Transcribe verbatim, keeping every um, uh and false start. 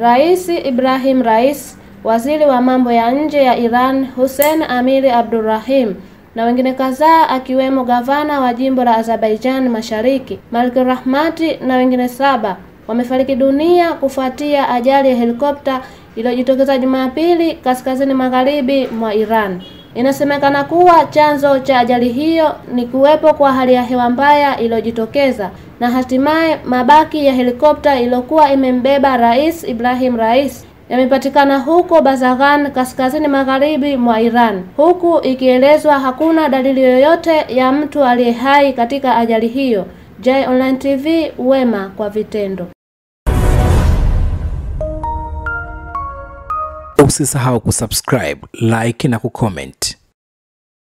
Rais Ebrahim Raisi, waziri wa mambo ya nje ya Iran Hussein Amiri Abdurrahim na wengine kadhaa akiwemo gavana wa jimbo la Azerbaijan Mashariki Malik Rahmati na wengine saba wamefariki dunia kufuatia ajali ya helikopta iliyojitokeza Jumapili kaskazini magharibi mwa Iran. Inasemekana kuwa chanzo cha ajali hiyo ni kuwepo kwa hali ya hewa mbaya iliyojitokeza na hatimaye mabaki ya helikopta iliyokuwa imembeba Rais Ebrahim Raisi yamepatikana huko Bazaghan kaskazini magharibi mwa Iran, huku ikielezwa hakuna dalili yoyote ya mtu aliyehai katika ajali hiyo. Jai Online T V, wema kwa vitendo. Usisahau kusubscribe, like na kucomment.